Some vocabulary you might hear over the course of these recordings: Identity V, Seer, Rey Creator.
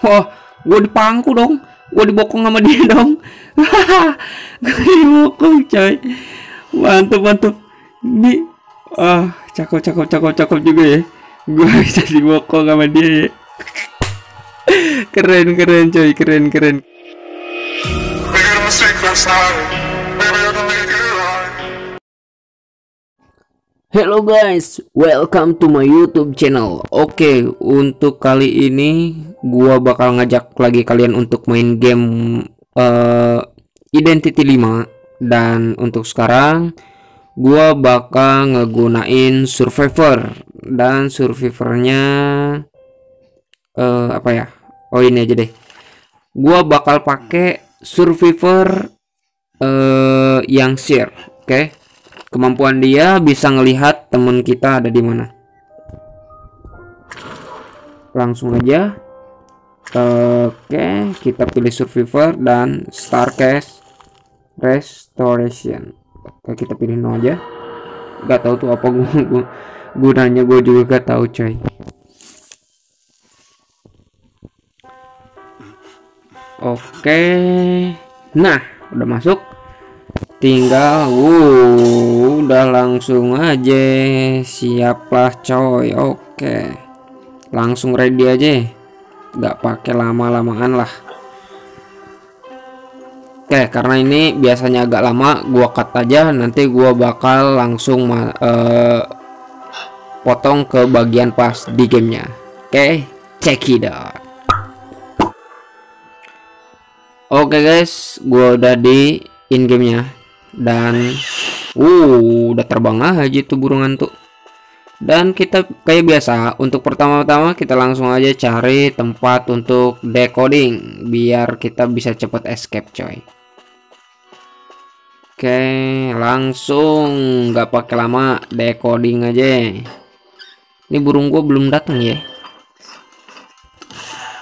Wah, gue dipangku dong. Gue dibokong sama dia dong. Gue dibokong coy. Mantap mantap. Ini cakep cakep cakep cakep juga ya. Gue bisa dibokong sama dia ya. Keren keren coy, keren keren. Hello guys, welcome to my YouTube channel. Oke, untuk kali ini gua bakal ngajak lagi kalian untuk main game Identity 5. Dan untuk sekarang gua bakal ngegunain survivor. Dan survivornya apa ya? Oh ini aja deh. Gua bakal pakai survivor yang Seer. Oke. Kemampuan dia bisa ngelihat temen kita ada di mana. Langsung aja. Oke, kita pilih survivor dan Starcase Restoration. Oke, kita pilih no aja. Gak tau tuh apa gunanya, gue juga gak tau coy. Oke, nah udah masuk. Tinggal udah langsung aja, siaplah coy. Oke, langsung ready aja, nggak pakai lama-lamaan lah. Oke, karena ini biasanya agak lama, gua cut aja. Nanti gua bakal langsung potong ke bagian pas di gamenya. Oke, check it out. Oke guys, gua udah di in gamenya. Dan udah terbang aja tuh burungan tuh. Dan kita kayak biasa, untuk pertama-tama kita langsung aja cari tempat untuk decoding biar kita bisa cepet escape coy. Oke, langsung nggak pakai lama decoding aja. Ini burung gua belum datang ya.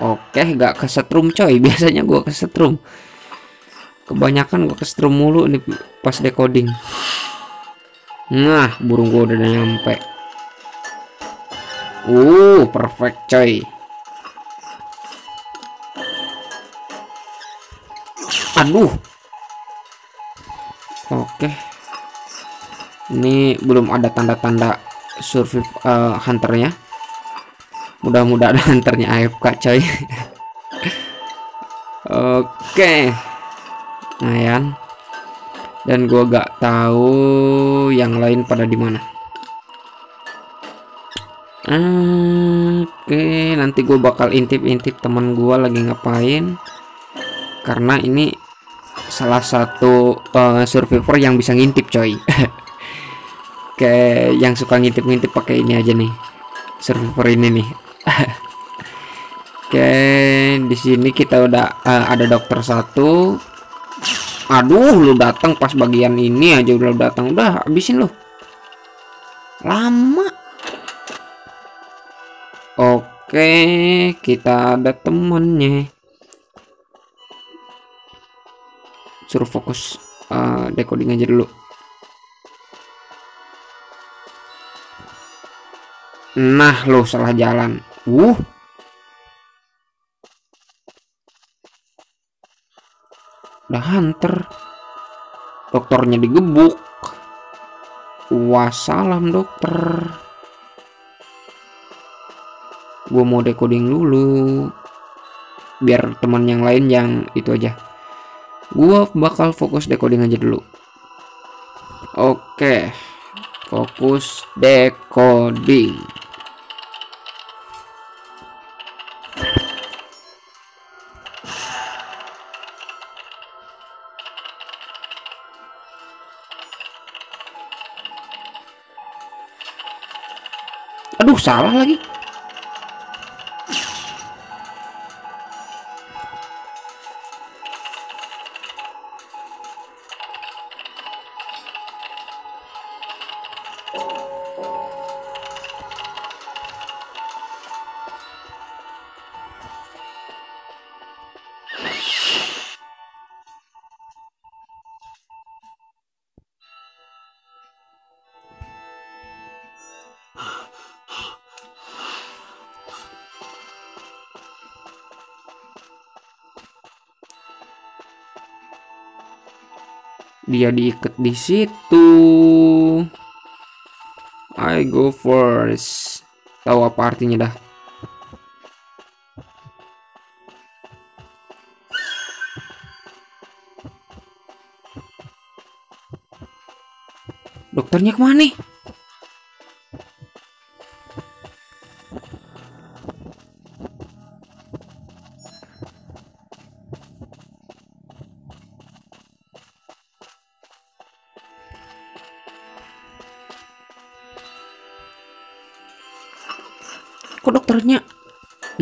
Oke, nggak kesetrum coy, biasanya gua kesetrum. Kebanyakan gue kesetrum mulu nih pas decoding. Nah, burung gue udah nyampe. Perfect coy. Aduh. Oke. Ini belum ada tanda-tanda survive hunternya. Mudah-mudahan hunternya AFK coy. Oke. Lumayan. Dan gua gak tahu yang lain pada di mana. Oke, nanti gua bakal intip-intip teman gua lagi ngapain. Karena ini salah satu survivor yang bisa ngintip, coy. Oke, yang suka ngintip-ngintip pakai ini aja nih. Survivor ini nih. Oke, di sini kita udah ada dokter satu. Aduh, lu datang pas bagian ini aja udah datang. Udah habisin lu. Lama. Oke, kita ada temennya. Suruh fokus decoding aja dulu. Nah, lu salah jalan. Udah hunter, dokternya digebuk. Wassalam dokter, gue mau decoding dulu biar teman yang lain yang itu aja. Gue bakal fokus decoding aja dulu. Oke, fokus decoding. Aduh, salah lagi. dia diikat di situ. I go first. Tahu apa artinya dah. Dokternya kemana nih? Kok dokternya?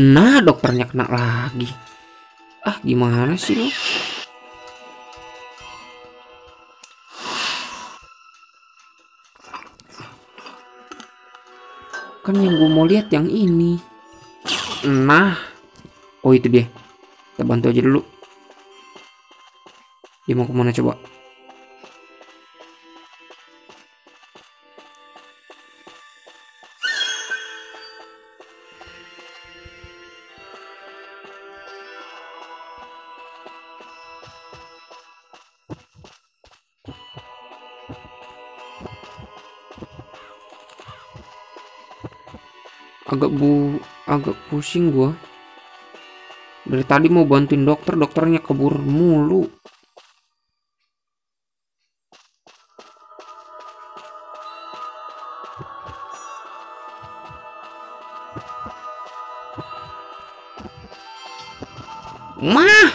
Nah, dokternya kena lagi. Ah, gimana sih lo? Kan yang gue mau lihat yang ini. Nah, oh itu dia. Kita bantu aja dulu. Dia mau kemana coba? Agak pusing gua. Dari tadi mau bantuin dokter, dokternya kebur mulu. Mah!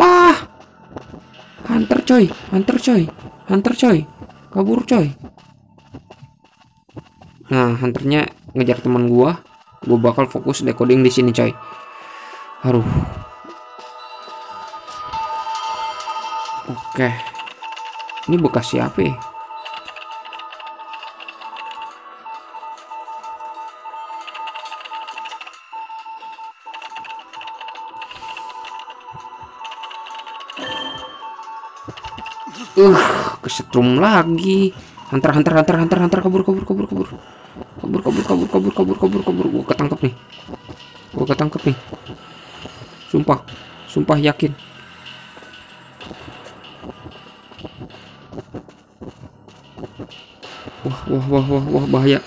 Wah! Hunter coy, hunter coy, hunter coy. Kabur coy. Nah, hunternya ngejar teman gua. Gue bakal fokus decoding di sini coy. Aduh. Oke. Ini bekas siapa ya? Kesetrum lagi. Hunter kabur. kabur. Gue ketangkep nih. Sumpah yakin. Wah, bahaya.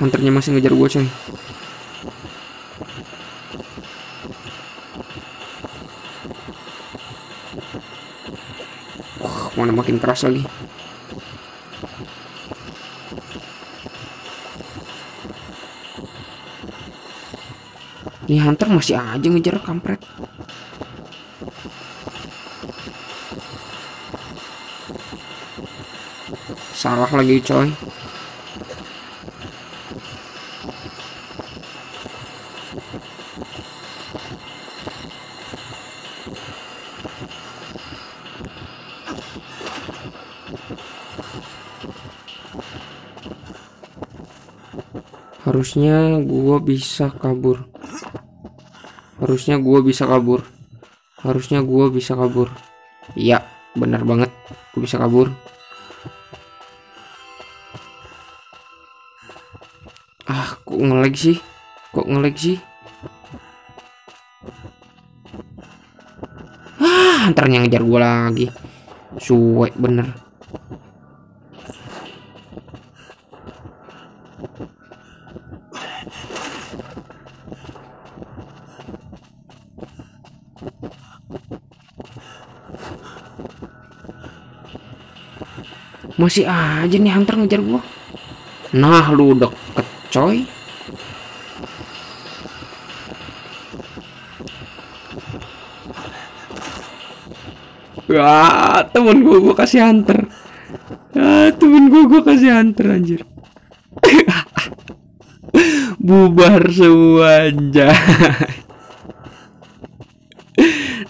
Hunternya masih ngejar gue coy. Mana makin keras lagi. Ini hunter masih aja ngejar kampret. Salah lagi coy. Harusnya gua bisa kabur. Iya, benar banget. Gua bisa kabur. Ah, kok ngelag sih? Ah, hunternya ngejar gua lagi. Suwe bener. Masih aja nih hunter ngejar gua. Nah, lu deket coy. Wah, temen gua kasih hunter. Anjir. Bubar semua aja.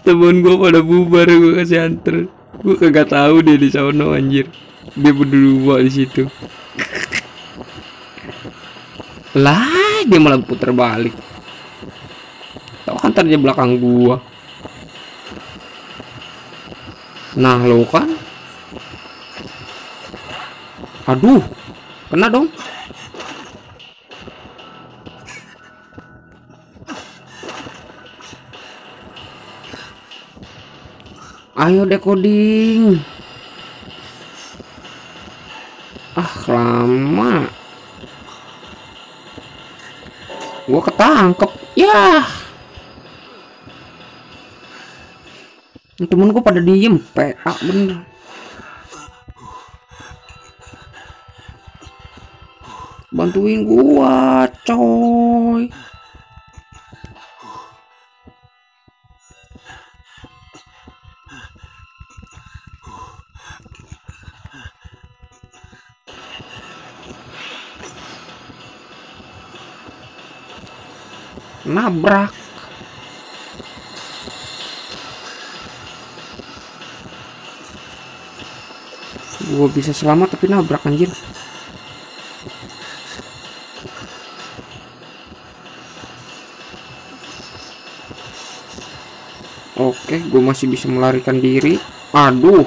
Temen gua pada bubar, gua kasih hunter. Gua kagak tahu dia di sono anjir. Dia berdua di situ. Lah, dia malah putar balik. Tahu hunternya belakang gua. Nah, lo kan. Aduh. Kena dong. Ayo decoding. Ah, lama. Gua ketangkep. Yah. Temen gua pada diem, PA bener. Bantuin gua, coy. Nabrak. Gua bisa selamat tapi nabrak, anjir. Oke, gue masih bisa melarikan diri. Aduh.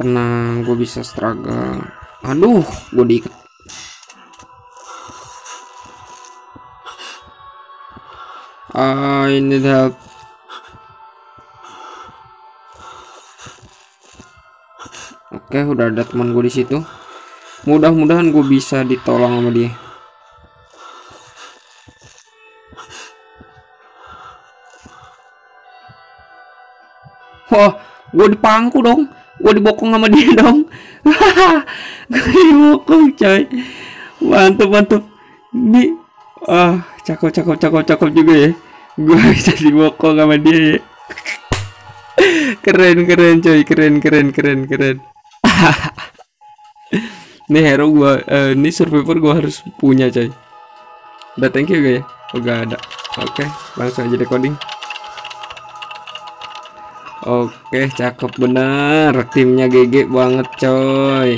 Tenang, gue bisa struggle. Aduh, gue diikat. I need help. Oke, udah ada teman gue di situ. Mudah-mudahan gue bisa ditolong sama dia. Wah, gue dipangku dong. Gue dibokong sama dia dong. Gue dibokong, coy. Mantap, mantap. Nih. Ah, cakep juga ya. Gue bisa dibokong sama dia ya. Keren coy, keren. Nih hero gue, ini survivor gue harus punya coy. Udah thank you guys ya. Oh, gak ada. Oke, langsung aja decoding. Oke, cakep bener. Timnya GG banget coy.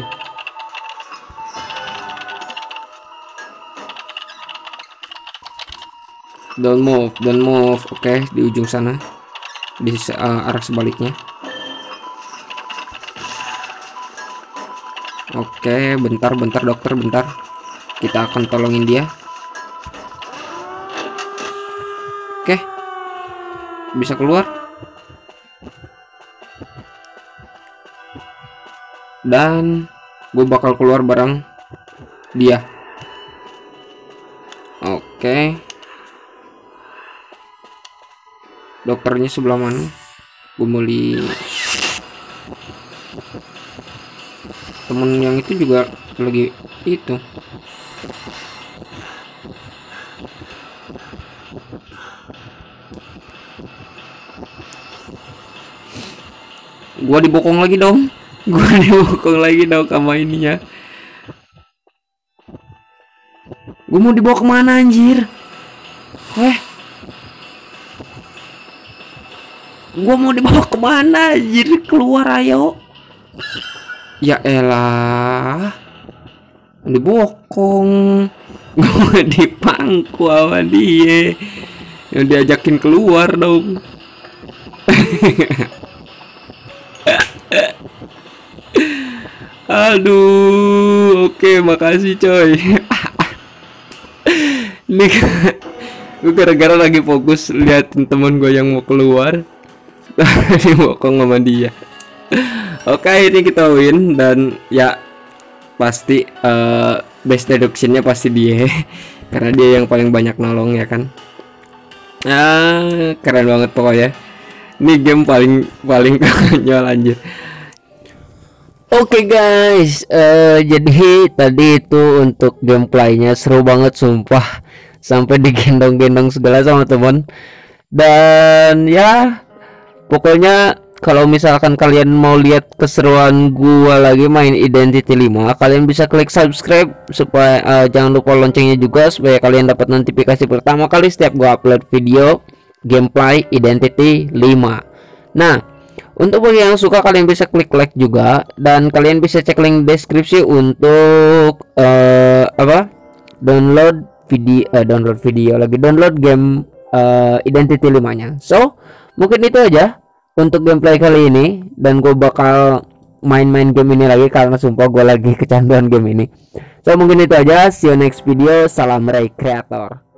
Don't move. Oke, di ujung sana, di arah sebaliknya. Oke, bentar dokter, bentar. Kita akan tolongin dia. Oke, bisa keluar. Dan gue bakal keluar bareng dia. Oke. Dokternya sebelah mana? Gue beli. Temen yang itu juga lagi itu. Gua dibokong lagi dong. Sama ini ya. Gue mau dibawa kemana anjir? Gua mau dibawa kemana? Jadi keluar ayo. Ya elah. Dibokong. Gua dipangku sama dia. Yang diajakin keluar dong. Aduh. Oke, makasih coy. Ini gue gara-gara lagi fokus liatin temen gue yang mau keluar. Dibokong sama dia. Oke, ini kita win. Dan ya pasti best deduction-nya pasti dia. Karena dia yang paling banyak nolong ya kan. Keren banget pokoknya. Ini game paling konyol anjir. Oke guys, jadi tadi itu untuk gameplaynya seru banget sumpah. Sampai digendong-gendong segala sama teman. Dan ya pokoknya kalau misalkan kalian mau lihat keseruan gua lagi main Identity 5, kalian bisa klik subscribe supaya jangan lupa loncengnya juga supaya kalian dapat notifikasi pertama kali setiap gua upload video gameplay Identity 5. Nah, untuk bagi yang suka kalian bisa klik like juga dan kalian bisa cek link deskripsi untuk download video lagi, download game Identity 5-nya. So Mungkin itu aja untuk gameplay kali ini, dan gue bakal main-main game ini lagi karena sumpah gue lagi kecanduan game ini. So mungkin itu aja, see you next video. Salam Rey Creator.